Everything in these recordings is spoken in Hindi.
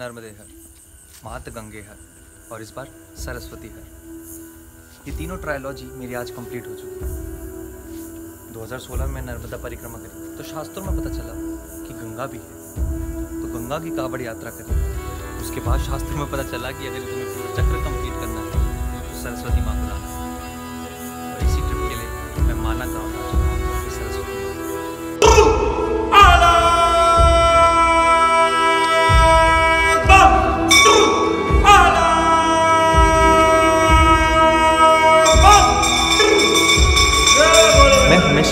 नर्मदे हर, महात गंगे हर और इस बार सरस्वती हर। ये तीनों ट्रायलॉजी मेरी आज कंप्लीट हो चुकी है। 2016 में नर्मदा परिक्रमा करी तो शास्त्रों में पता चला कि गंगा भी है, तो गंगा की कावड़ यात्रा करी। उसके बाद शास्त्रों में पता चला कि अगर तुम्हें पूरा चक्र कंप्लीट करना है तो सरस्वती माँ को लाना है। और इसी ट्रिप के लिए मैं माना चाहूँगा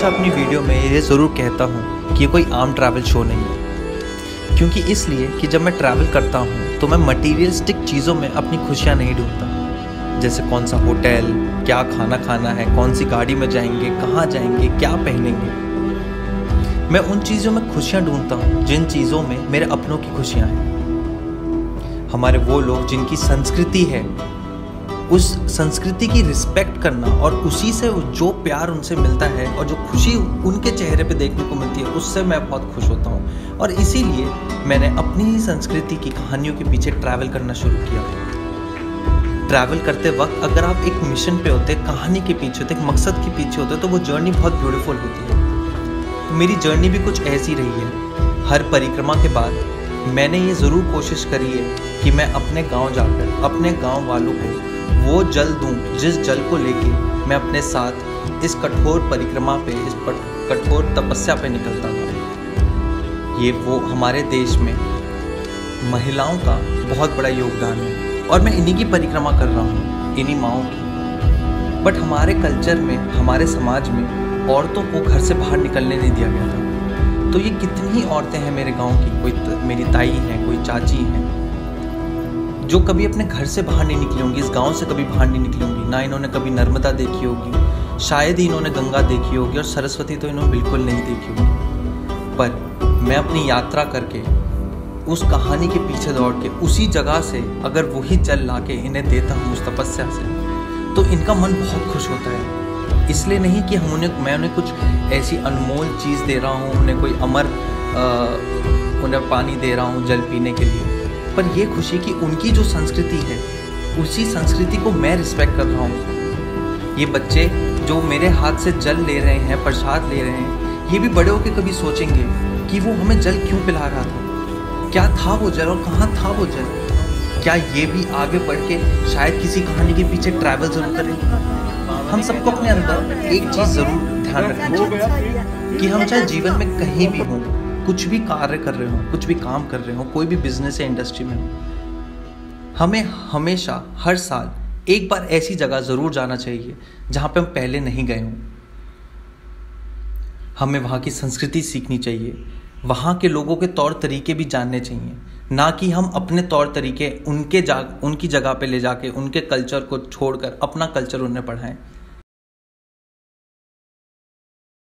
अपनी वीडियो में ये ज़रूर कहता हूँ कि ये कोई आम ट्रैवल शो नहीं है, क्योंकि इसलिए कि जब मैं ट्रैवल करता हूँ तो मैं मटेरियलिस्टिक चीज़ों में अपनी खुशियाँ नहीं ढूंढता, जैसे कौन सा होटल, क्या खाना खाना है, कौन सी गाड़ी में जाएंगे, कहाँ जाएंगे, क्या पहनेंगे। मैं उन चीज़ों में खुशियाँ ढूंढता हूँ जिन चीज़ों में मेरे अपनों की खुशियाँ हैं। हमारे वो लोग जिनकी संस्कृति है, उस संस्कृति की रिस्पेक्ट करना और उसी से जो प्यार उनसे मिलता है और जो खुशी उनके चेहरे पे देखने को मिलती है, उससे मैं बहुत खुश होता हूँ। और इसीलिए मैंने अपनी ही संस्कृति की कहानियों के पीछे ट्रैवल करना शुरू किया। ट्रैवल करते वक्त अगर आप एक मिशन पे होते, कहानी के पीछे होते, एक मकसद के पीछे होते, तो वो जर्नी बहुत ब्यूटीफुल होती है। मेरी जर्नी भी कुछ ऐसी रही है। हर परिक्रमा के बाद मैंने ये ज़रूर कोशिश करी है कि मैं अपने गाँव जाकर अपने गाँव वालों को वो जल दूं जिस जल को लेके मैं अपने साथ इस कठोर परिक्रमा पे, इस कठोर तपस्या पे निकलता था। ये वो हमारे देश में महिलाओं का बहुत बड़ा योगदान है और मैं इन्हीं की परिक्रमा कर रहा हूँ, इन्हीं माओं की। बट हमारे कल्चर में, हमारे समाज में औरतों को घर से बाहर निकलने नहीं दिया गया था। तो ये कितनी ही औरतें हैं मेरे गाँव की, कोई मेरी ताई हैं, कोई चाची हैं, जो कभी अपने घर से बाहर नहीं निकली होंगी, इस गांव से कभी बाहर नहीं निकली होंगी। ना इन्होंने कभी नर्मदा देखी होगी, शायद ही इन्होंने गंगा देखी होगी, और सरस्वती तो इन्होंने बिल्कुल नहीं देखी होगी। पर मैं अपनी यात्रा करके, उस कहानी के पीछे दौड़ के, उसी जगह से अगर वही जल ला के इन्हें देता हूँ उस तपस्या से, तो इनका मन बहुत खुश होता है। इसलिए नहीं कि हम उन्हें, मैं उन्हें कुछ ऐसी अनमोल चीज़ दे रहा हूँ, उन्हें कोई अमर उन्हें पानी दे रहा हूँ जल पीने के लिए, पर ये खुशी कि उनकी जो संस्कृति है, उसी संस्कृति को मैं रिस्पेक्ट कर रहा हूँ। ये बच्चे जो मेरे हाथ से जल ले रहे हैं, प्रसाद ले रहे हैं, ये भी बड़े होकर कभी सोचेंगे कि वो हमें जल क्यों पिला रहा था, क्या था वो जल और कहाँ था वो जल। क्या ये भी आगे बढ़ के शायद किसी कहानी के पीछे ट्रैवल जरूर करें। हम सबको अपने अंदर एक चीज़ ज़रूर ध्यान रखनी चाहिए कि हम चाहे जीवन में कहीं भी हों, कुछ भी कार्य कर रहे हो, कुछ भी काम कर रहे हो, कोई भी बिजनेस या इंडस्ट्री में हो, हमें हमेशा हर साल एक बार ऐसी जगह ज़रूर जाना चाहिए जहाँ पे हम पहले नहीं गए हों। हमें वहाँ की संस्कृति सीखनी चाहिए, वहाँ के लोगों के तौर तरीके भी जानने चाहिए, ना कि हम अपने तौर तरीके उनकी जगह पे ले जाके उनके कल्चर को छोड़कर अपना कल्चर उन्हें पढ़ाएं।